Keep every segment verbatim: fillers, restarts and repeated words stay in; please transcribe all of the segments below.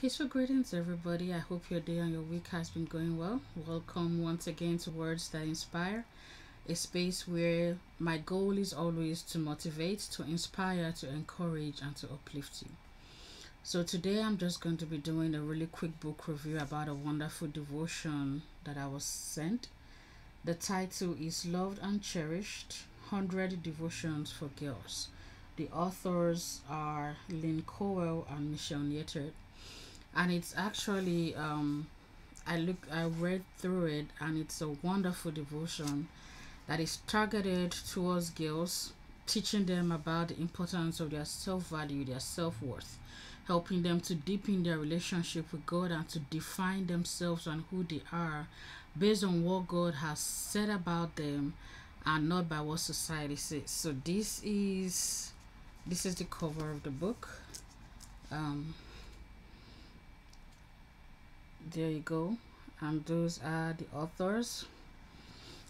Peaceful greetings, everybody. I hope your day and your week has been going well. Welcome once again to Words That Inspire, a space where my goal is always to motivate, to inspire, to encourage, and to uplift you. So today I'm just going to be doing a really quick book review about a wonderful devotion that I was sent. The title is Loved and Cherished, one hundred Devotions for Girls. The authors are Lynn Cowell and Michelle Nietert. And it's actually, um, I look, I read through it, and it's a wonderful devotion that is targeted towards girls, teaching them about the importance of their self-value, their self-worth, helping them to deepen their relationship with God and to define themselves and who they are based on what God has said about them and not by what society says. So this is, this is the cover of the book. Um, There you go, and those are the authors,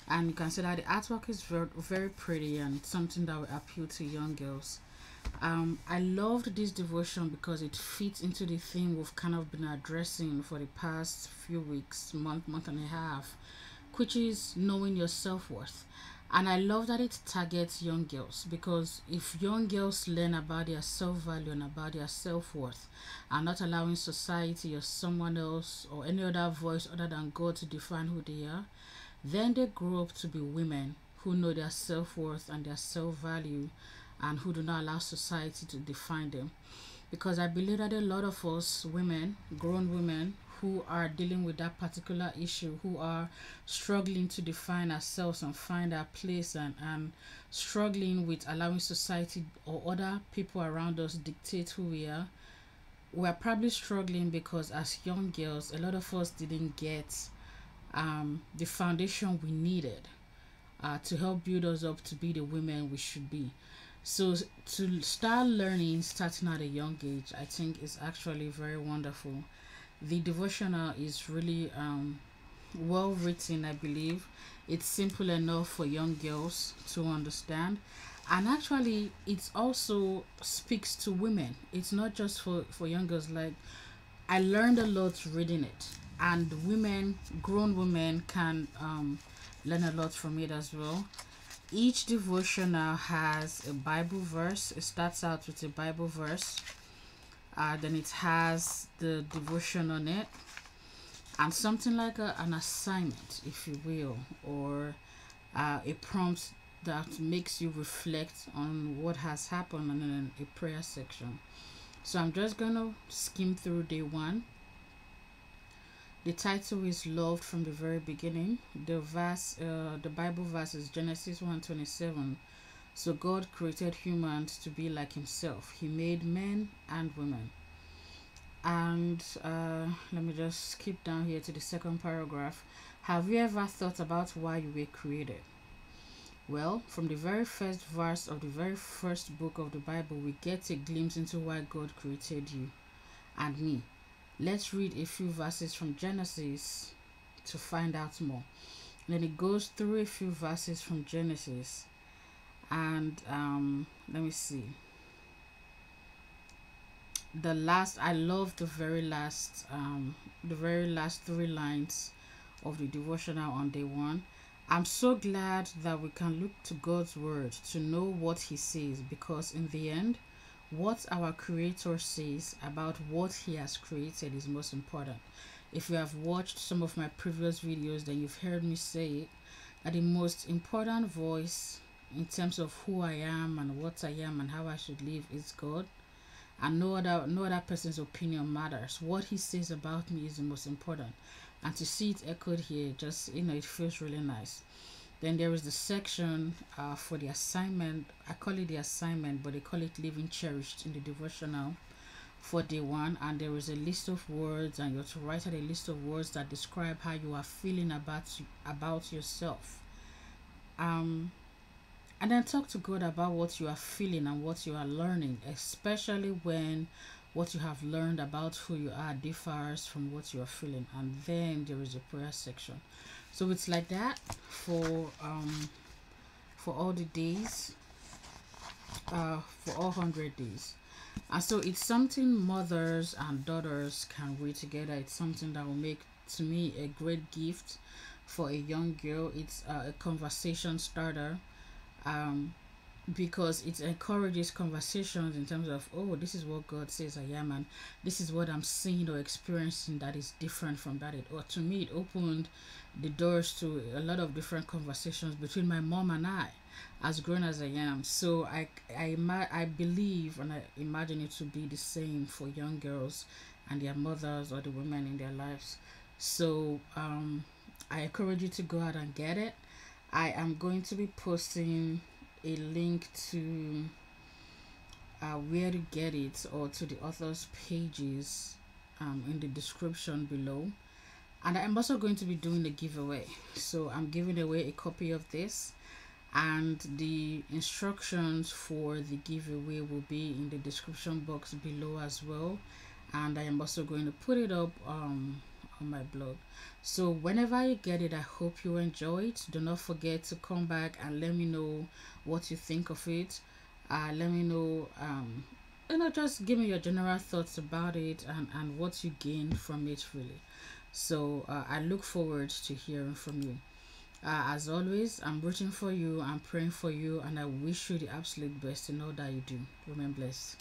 and you can see that the artwork is very, very pretty and something that will appeal to young girls. um I loved this devotion because it fits into the theme we've kind of been addressing for the past few weeks, month month and a half, which is knowing your self-worth. And I love that it targets young girls, because if young girls learn about their self-value and about their self-worth, and not allowing society or someone else or any other voice other than God to define who they are, then they grow up to be women who know their self-worth and their self-value and who do not allow society to define them. Because I believe that a lot of us women, grown women, who are dealing with that particular issue, who are struggling to define ourselves and find our place, and, and struggling with allowing society or other people around us dictate who we are, we're probably struggling because as young girls, a lot of us didn't get um, the foundation we needed uh, to help build us up to be the women we should be. So to start learning, starting at a young age, I think is actually very wonderful. The devotional is really um, well written, I believe. It's simple enough for young girls to understand. And actually, it also speaks to women. It's not just for, for young girls. Like, I learned a lot reading it. And women, grown women, can um, learn a lot from it as well. Each devotional has a Bible verse. It starts out with a Bible verse. Uh, then it has the devotion on it, and something like a, an assignment, if you will, or uh, a prompt that makes you reflect on what has happened, and then a prayer section. So I'm just going to skim through day one. The title is Loved from the Very Beginning. The verse, uh, the Bible verse is Genesis one twenty-seven. So God created humans to be like himself. He made men and women. And uh, let me just skip down here to the second paragraph. Have you ever thought about why you were created? Well, from the very first verse of the very first book of the Bible, we get a glimpse into why God created you and me. Let's read a few verses from Genesis to find out more. And then it goes through a few verses from Genesis. And um let me see the last. I love the very last um the very last three lines of the devotional on day one. I'm so glad that we can look to God's word to know what he says, because in the end, what our creator says about what he has created is most important. If you have watched some of my previous videos, then you've heard me say it, that the most important voice in terms of who I am and what I am and how I should live is God, and no other no other person's opinion matters. What he says about me is the most important, and to see it echoed here, just, you know, it feels really nice. Then there is the section uh, for the assignment. I call it the assignment, but they call it Living Cherished in the devotional for day one. And there is a list of words, and you're to write out a list of words that describe how you are feeling about about yourself. Um. And then talk to God about what you are feeling and what you are learning, especially when what you have learned about who you are differs from what you are feeling. And then there is a prayer section. So it's like that for um for all the days, uh for all one hundred days. And so it's something mothers and daughters can wear together. It's something that will make, to me, a great gift for a young girl. It's uh, a conversation starter, um, because it encourages conversations in terms of, oh, this is what God says I am, and this is what I'm seeing or experiencing that is different from that. It, or to me, it opened the doors to a lot of different conversations between my mom and I, as grown as I am. So I, I, I believe, and I imagine it to be the same for young girls and their mothers or the women in their lives. So um, I encourage you to go out and get it. I am going to be posting a link to uh, where to get it or to the author's pages um, in the description below, and I'm also going to be doing a giveaway. So I'm giving away a copy of this, and the instructions for the giveaway will be in the description box below as well, and I am also going to put it up um, on my blog. So whenever you get it, I hope you enjoy it. Do not forget to come back and let me know what you think of it. Uh, let me know, um, you know, just give me your general thoughts about it and, and what you gained from it, really. So uh, I look forward to hearing from you. Uh, as always, I'm rooting for you, I'm praying for you, and I wish you the absolute best in all that you do. Remain blessed.